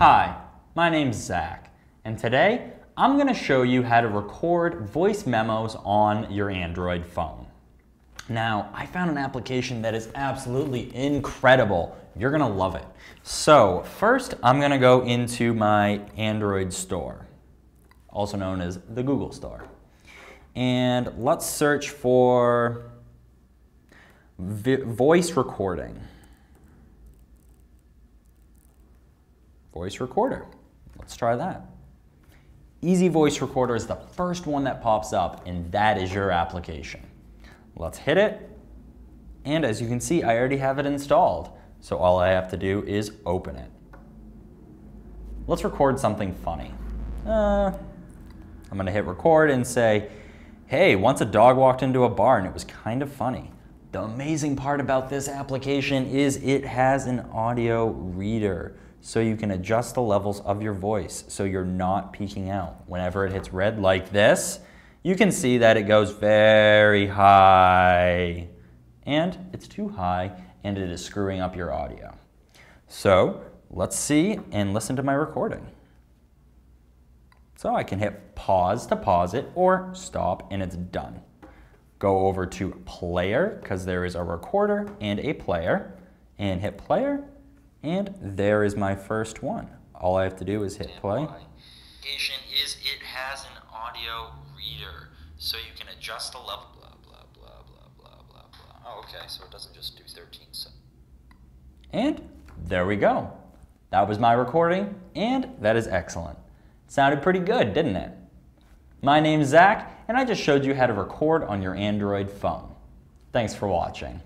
Hi, my name's Zach, and today I'm going to show you how to record voice memos on your Android phone. Now, I found an application that is absolutely incredible. You're going to love it. So first, I'm going to go into my Android store, also known as the Google Store, and let's search for voice recording. Voice recorder. Let's try that. Easy Voice Recorder is the first one that pops up, and that is your application. Let's hit it. And as you can see, I already have it installed. So all I have to do is open it. Let's record something funny. I'm going to hit record and say, hey, once a dog walked into a bar and it was kind of funny. The amazing part about this application is it has an audio reader. So you can adjust the levels of your voice so you're not peaking out. Whenever it hits red like this, you can see that it goes very high, and it's too high, and it is screwing up your audio. So let's see and listen to my recording. So I can hit pause to pause it or stop, and it's done. Go over to player, because there is a recorder and a player, and hit player. And there is my first one. All I have to do is hit play. It has an audio reader, so you can adjust the level. Blah blah blah blah blah blah blah. Oh, okay. So it doesn't just do 13 seconds. And there we go. That was my recording, and that is excellent. It sounded pretty good, didn't it? My name's Zach, and I just showed you how to record on your Android phone. Thanks for watching.